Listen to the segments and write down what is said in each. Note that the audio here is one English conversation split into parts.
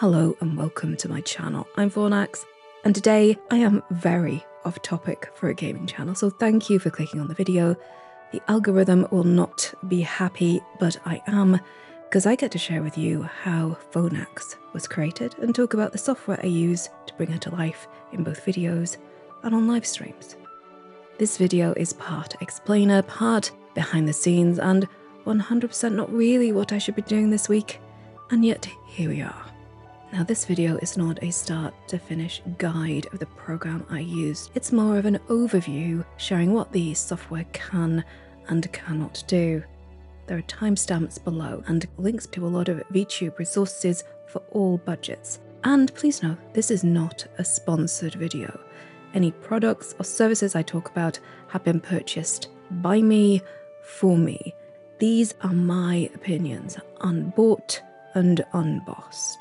Hello and welcome to my channel. I'm Fornax, and today I am very off topic for a gaming channel, so thank you for clicking on the video. The algorithm will not be happy, but I am, because I get to share with you how Phonax was created and talk about the software I use to bring her to life in both videos and on live streams. This video is part explainer, part behind the scenes, and 100% not really what I should be doing this week, and yet here we are. Now, this video is not a start to finish guide of the program I used. It's more of an overview showing what the software can and cannot do. There are timestamps below and links to a lot of VTube resources for all budgets. And please know, this is not a sponsored video. Any products or services I talk about have been purchased by me, for me. These are my opinions, unbought and unbossed.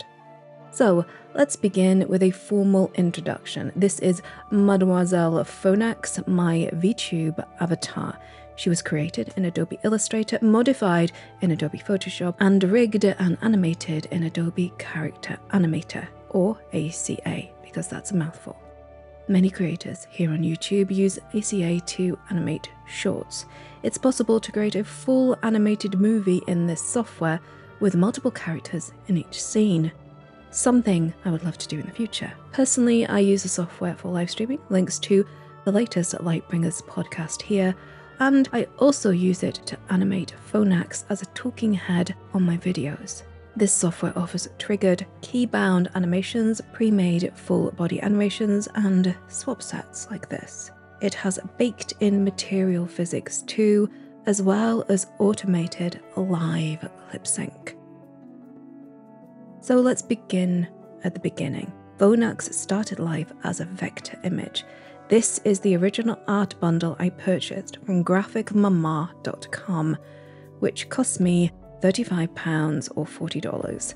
So let's begin with a formal introduction. This is Mademoiselle Phonax, my VTube avatar. She was created in Adobe Illustrator, modified in Adobe Photoshop, and rigged and animated in Adobe Character Animator, or ACA, because that's a mouthful. Many creators here on YouTube use ACA to animate shorts. It's possible to create a full animated movie in this software with multiple characters in each scene. Something I would love to do in the future. Personally, I use the software for live streaming, links to the latest Lightbringers podcast here, and I also use it to animate Phonax as a talking head on my videos. This software offers triggered, key-bound animations, pre-made full-body animations, and swap sets like this. It has baked-in material physics too, as well as automated live lip sync. So let's begin at the beginning. Phonax started life as a vector image. This is the original art bundle I purchased from graphicmama.com, which cost me £35 or $40.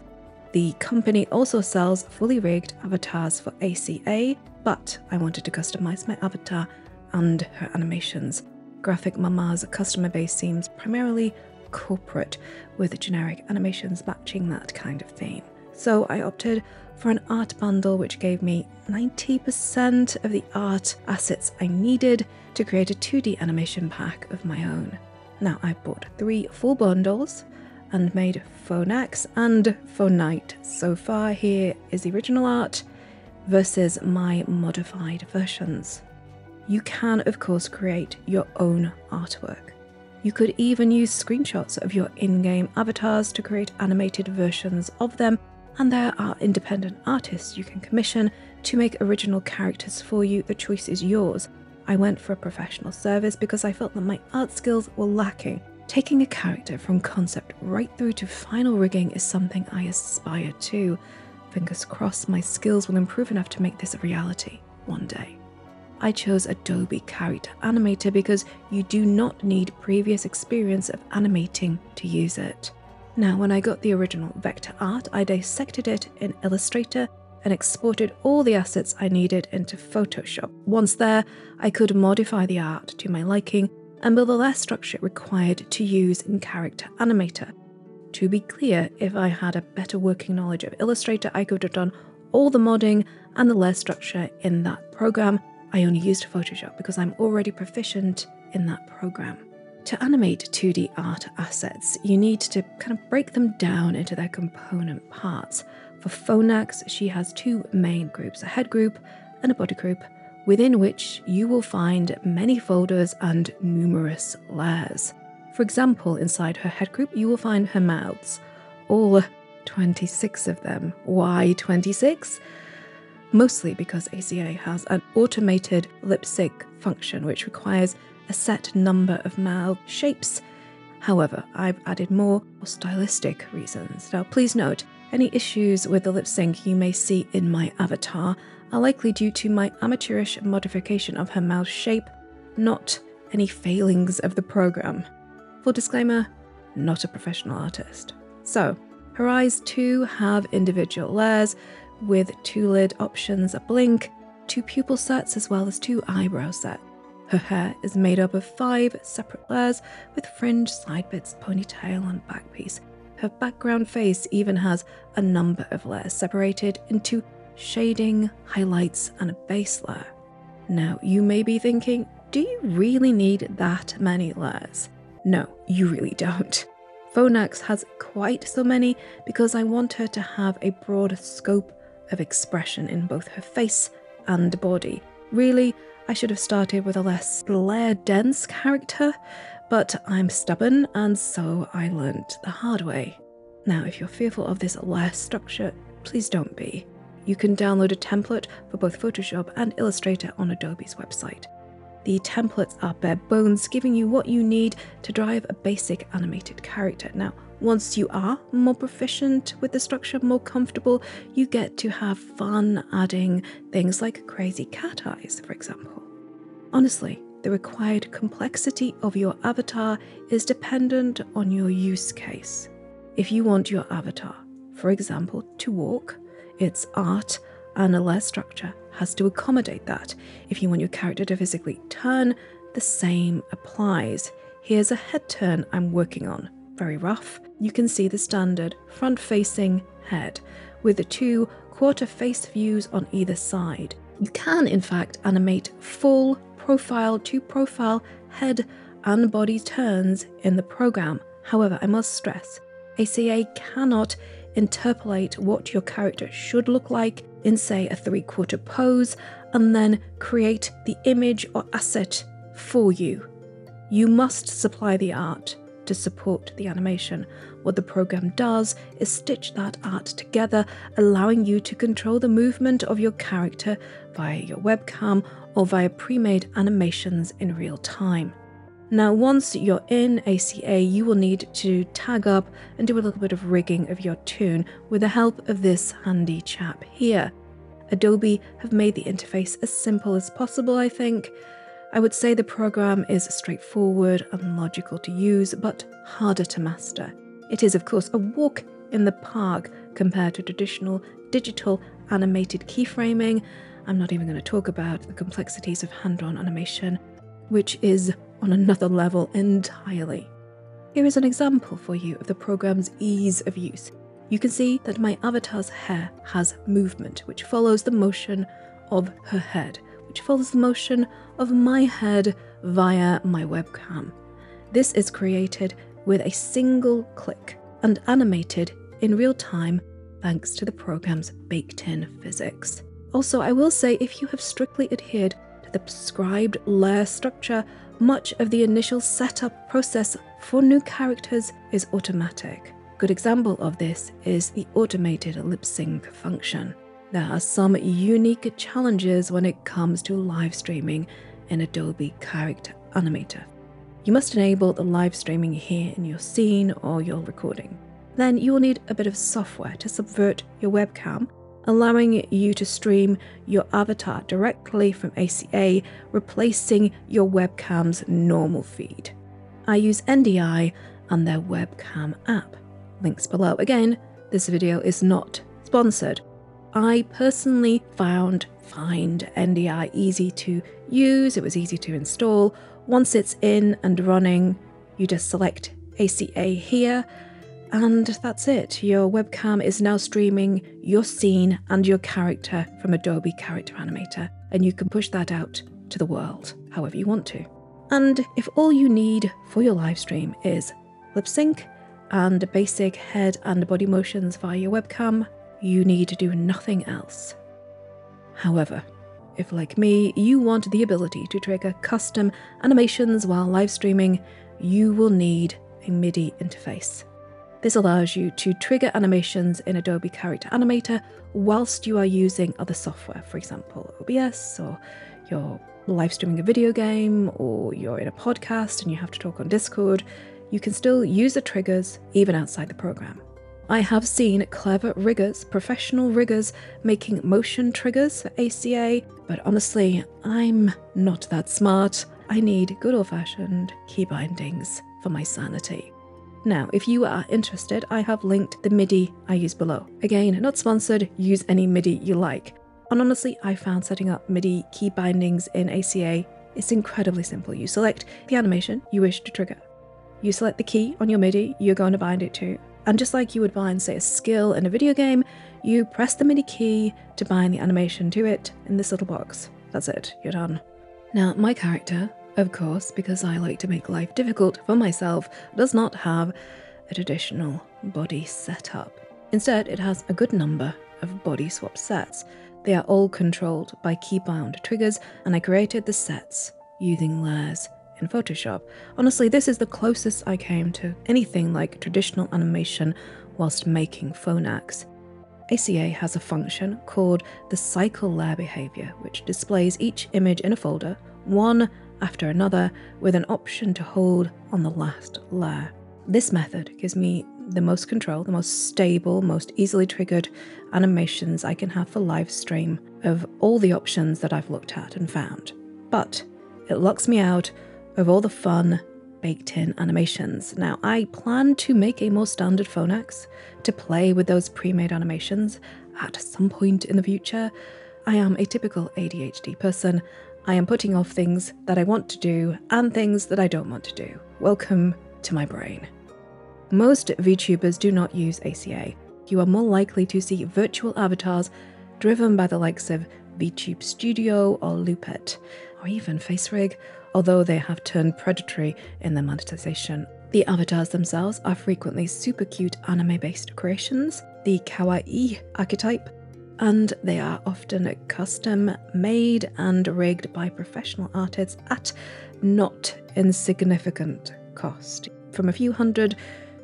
The company also sells fully rigged avatars for ACA, but I wanted to customize my avatar and her animations. Graphic Mama's customer base seems primarily corporate, with generic animations matching that kind of theme. So I opted for an art bundle which gave me 90% of the art assets I needed to create a 2D animation pack of my own. Now, I bought 3 full bundles and made Phonax and Phornite. So far, here is the original art versus my modified versions. You can, of course, create your own artwork. You could even use screenshots of your in-game avatars to create animated versions of them, and there are independent artists you can commission to make original characters for you. The choice is yours. I went for a professional service because I felt that my art skills were lacking. Taking a character from concept right through to final rigging is something I aspire to. Fingers crossed my skills will improve enough to make this a reality one day. I chose Adobe Character Animator because you do not need previous experience of animating to use it. Now, when I got the original vector art, I dissected it in Illustrator and exported all the assets I needed into Photoshop. Once there, I could modify the art to my liking and build the less structure required to use in Character Animator. To be clear, if I had a better working knowledge of Illustrator, I could have done all the modding and the layer structure in that program. I only used Photoshop because I'm already proficient in that program. To animate 2D art assets, you need to kind of break them down into their component parts. For Phonax, she has 2 main groups, a head group and a body group, within which you will find many folders and numerous layers. For example, inside her head group, you will find her mouths, all 26 of them. Why 26? Mostly because ACA has an automated lip sync function which requires a set number of mouth shapes. However, I've added more for stylistic reasons. Now, please note, any issues with the lip sync you may see in my avatar are likely due to my amateurish modification of her mouth shape, not any failings of the program. Full disclaimer, not a professional artist. So, her eyes too have individual layers, with 2 lid options, a blink, 2 pupil sets, as well as 2 eyebrow sets. Her hair is made up of 5 separate layers with fringe, side bits, ponytail, and back piece. her background face even has a number of layers separated into shading, highlights, and a base layer. Now, you may be thinking, do you really need that many layers? No, you really don't. Phonax has quite so many because I want her to have a broad scope of expression in both her face and body. Really, I should have started with a less layer-dense character, but I'm stubborn and so I learned the hard way. Now, if you're fearful of this layer structure, please don't be. You can download a template for both Photoshop and Illustrator on Adobe's website. The templates are bare bones, giving you what you need to drive a basic animated character. Now, once you are more proficient with the structure, more comfortable, you get to have fun adding things like crazy cat eyes, for example. Honestly, the required complexity of your avatar is dependent on your use case. If you want your avatar, for example, to walk, it's art, and a layer structure has to accommodate that. If you want your character to physically turn, the same applies. Here's a head turn I'm working on, very rough. You can see the standard front-facing head with the two quarter face views on either side. You can, in fact, animate full profile to profile head and body turns in the program. However, I must stress, ACA cannot interpolate what your character should look like in, say, a three-quarter pose, and then create the image or asset for you. You must supply the art to support the animation. What the program does is stitch that art together, allowing you to control the movement of your character via your webcam or via pre-made animations in real time. Now, once you're in ACA, you will need to tag up and do a little bit of rigging of your toon with the help of this handy chap here. Adobe have made the interface as simple as possible, I think. I would say the program is straightforward and logical to use, but harder to master. It is, of course, a walk in the park compared to traditional digital animated keyframing. I'm not even going to talk about the complexities of hand-drawn animation, which is on another level entirely. Here is an example for you of the program's ease of use. You can see that my avatar's hair has movement, which follows the motion of her head, which follows the motion of my head via my webcam. This is created with a single click and animated in real time thanks to the program's baked-in physics. Also, I will say, if you have strictly adhered to the prescribed layer structure, much of the initial setup process for new characters is automatic. A good example of this is the automated lip sync function. There are some unique challenges when it comes to live streaming in Adobe Character Animator. You must enable the live streaming here in your scene or your recording. Then you will need a bit of software to subvert your webcam, allowing you to stream your avatar directly from ACA, replacing your webcam's normal feed. I use NDI and their webcam app. Links below. Again, this video is not sponsored. I personally find NDI easy to use. It was easy to install. Once it's in and running, you just select ACA here, and that's it. Your webcam is now streaming your scene and your character from Adobe Character Animator, and you can push that out to the world however you want to. And if all you need for your live stream is lip sync and basic head and body motions via your webcam, you need to do nothing else. However, if like me, you want the ability to trigger custom animations while live streaming, you will need a MIDI interface. This allows you to trigger animations in Adobe Character Animator whilst you are using other software, for example, OBS, or you're live streaming a video game, or you're in a podcast and you have to talk on Discord. You can still use the triggers even outside the program. I have seen clever riggers, professional riggers, making motion triggers for ACA, but honestly, I'm not that smart. I need good old-fashioned key bindings for my sanity. Now, if you are interested, I have linked the MIDI I use below. Again, not sponsored, use any MIDI you like. And honestly, I found setting up MIDI key bindings in ACA is incredibly simple. You select the animation you wish to trigger. You select the key on your MIDI you're going to bind it to. And just like you would bind, say, a skill in a video game, you press the MIDI key to bind the animation to it in this little box. That's it, you're done. Now, my character, of course, because I like to make life difficult for myself, does not have a traditional body setup. Instead, it has a good number of body swap sets. They are all controlled by keybound triggers, and I created the sets using layers in Photoshop. Honestly, this is the closest I came to anything like traditional animation whilst making Phonax. ACA has a function called the cycle layer behavior, which displays each image in a folder, one after another, with an option to hold on the last layer. This method gives me the most control, the most stable, most easily triggered animations I can have for live stream of all the options that I've looked at and found. But it locks me out of all the fun baked-in animations. Now, I plan to make a more standard Phonax to play with those pre-made animations at some point in the future. I am a typical ADHD person. I am putting off things that I want to do and things that I don't want to do. Welcome to my brain. Most VTubers do not use ACA. You are more likely to see virtual avatars driven by the likes of VTube Studio or Luppet, or even FaceRig, although they have turned predatory in their monetization. The avatars themselves are frequently super cute anime-based creations, the kawaii archetype, and they are often custom made and rigged by professional artists at not insignificant cost, from a few hundred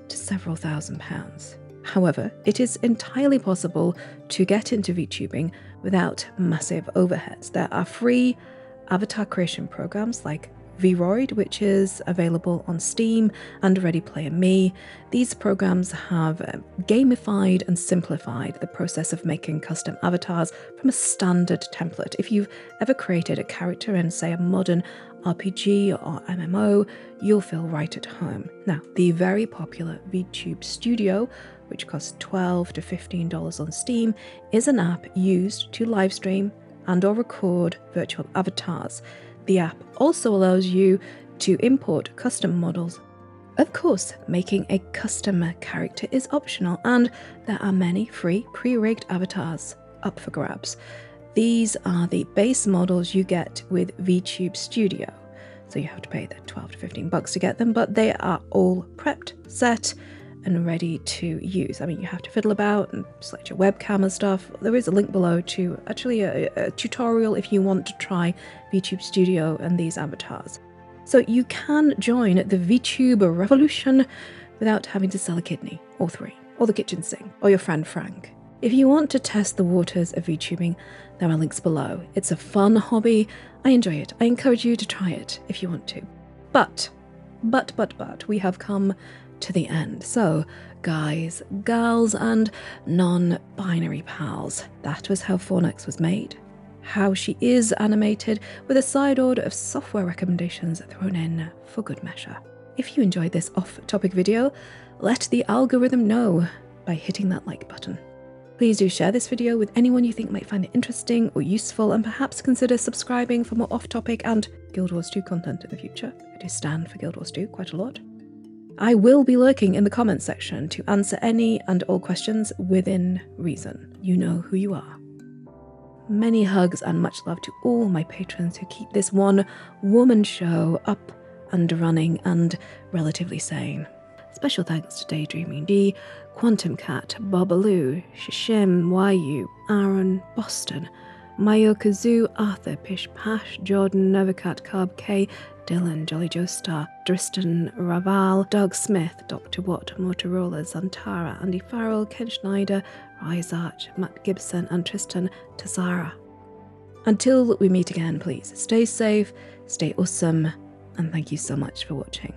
to several £1000s. However, it is entirely possible to get into VTubing without massive overheads. There are free avatar creation programs like Vroid, which is available on Steam, and Ready Player Me. These programs have gamified and simplified the process of making custom avatars from a standard template. If you've ever created a character in, say, a modern RPG or MMO, you'll feel right at home. Now, the very popular VTube Studio, which costs $12 to $15 on Steam, is an app used to live stream and or record virtual avatars. The app also allows you to import custom models. Of course, making a custom character is optional, and there are many free pre-rigged avatars up for grabs. These are the base models you get with VTube Studio. So you have to pay the $12 to $15 to get them, but they are all prepped, set, and ready to use. I mean, you have to fiddle about and select your webcam and stuff. There is a link below to actually a tutorial if you want to try VTube Studio and these avatars. So you can join the VTuber revolution without having to sell a kidney, or three, or the kitchen sink, or your friend Frank. If you want to test the waters of VTubing, there are links below. It's a fun hobby. I enjoy it. I encourage you to try it if you want to. But, we have come to the end. So, guys, gals, and non-binary pals, that was how Fornax was made, how she is animated, with a sideboard of software recommendations thrown in for good measure. If you enjoyed this off-topic video, let the algorithm know by hitting that like button. Please do share this video with anyone you think might find it interesting or useful, and perhaps consider subscribing for more off-topic and Guild Wars 2 content in the future. I do stand for Guild Wars 2 quite a lot. I will be lurking in the comments section to answer any and all questions within reason. You know who you are. Many hugs and much love to all my patrons who keep this one woman show up and running and relatively sane. Special thanks to Daydreaming D, Quantum Cat, Bobaloo, Shishim, Wayu, Aaron, Boston, Mayokazu, Arthur, Pish Pash, Jordan, Novacat, Carb K, Dylan, Jolly Joe Star, Dristan, Raval, Doug Smith, Dr. Watt, Motorola, Zantara, Andy Farrell, Ken Schneider, Ryzarch, Matt Gibson, and Tristan Tazara. Until we meet again, please stay safe, stay awesome, and thank you so much for watching.